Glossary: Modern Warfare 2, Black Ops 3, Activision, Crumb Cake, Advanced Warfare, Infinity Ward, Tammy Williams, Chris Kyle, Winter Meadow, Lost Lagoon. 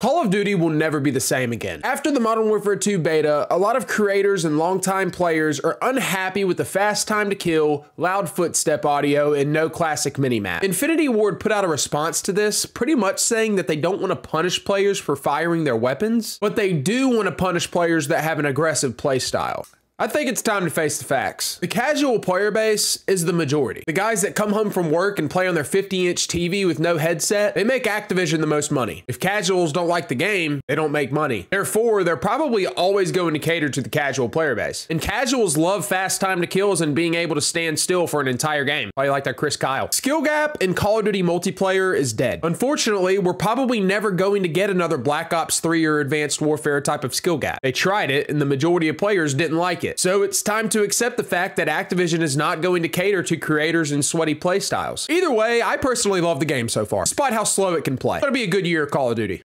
Call of Duty will never be the same again. After the Modern Warfare 2 beta, a lot of creators and longtime players are unhappy with the fast time to kill, loud footstep audio, and no classic minimap. Infinity Ward put out a response to this, pretty much saying that they don't want to punish players for firing their weapons, but they do want to punish players that have an aggressive playstyle. I think it's time to face the facts. The casual player base is the majority. The guys that come home from work and play on their 50-inch TV with no headset, they make Activision the most money. If casuals don't like the game, they don't make money. Therefore, they're probably always going to cater to the casual player base. And casuals love fast time to kills and being able to stand still for an entire game. Probably like that Chris Kyle. Skill gap in Call of Duty multiplayer is dead. Unfortunately, we're probably never going to get another Black Ops 3 or Advanced Warfare type of skill gap. They tried it and the majority of players didn't like it. So it's time to accept the fact that Activision is not going to cater to creators and sweaty playstyles. Either way, I personally love the game so far, despite how slow it can play. It'll be a good year of Call of Duty.